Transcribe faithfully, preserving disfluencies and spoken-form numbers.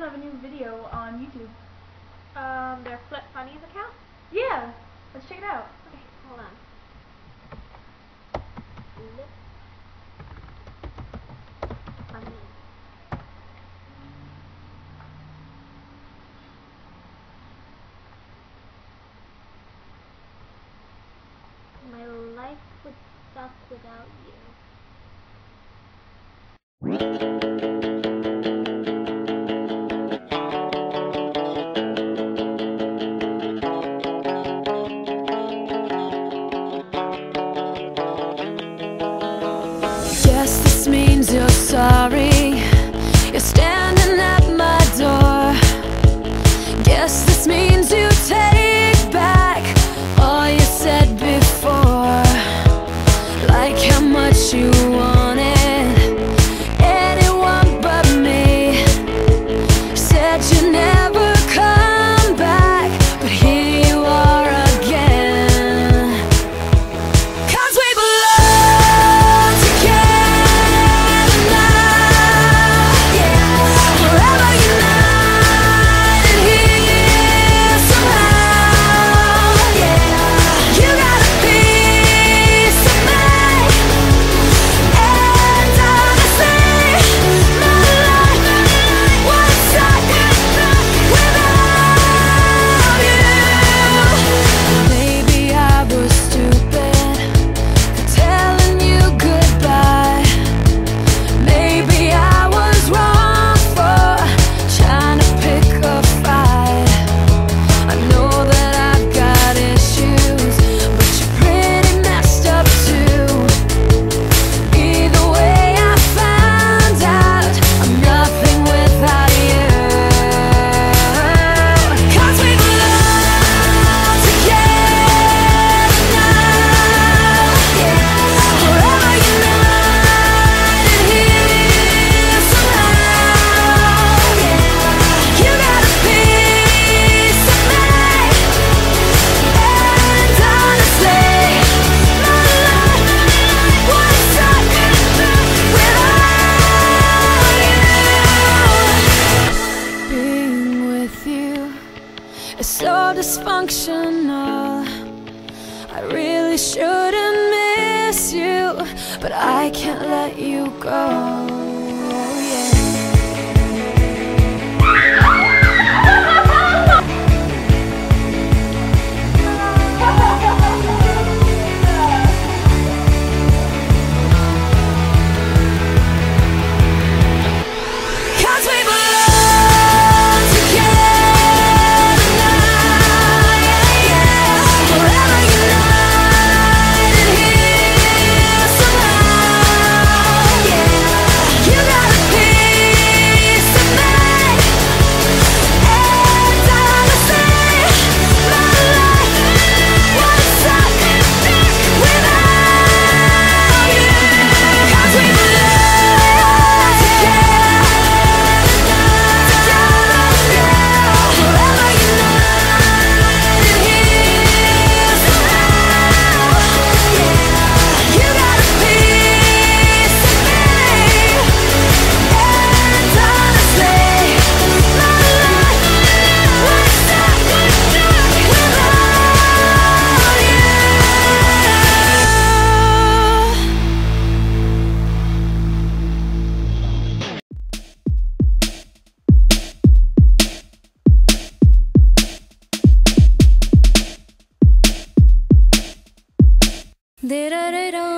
found of a new video on YouTube. Um, their flipfunnies account? Yeah. Let's check it out. Okay, hold on. Flipfunnies. My life would suck without you. Yes, this means you're sorry. You're standing at my door. Guess this means you take back all you said before. Like how much you wanted anyone but me. You said you never come back, but here you are again. 'Cause we belong. So dysfunctional. I really shouldn't miss you, but I can't let you go. Da da da da.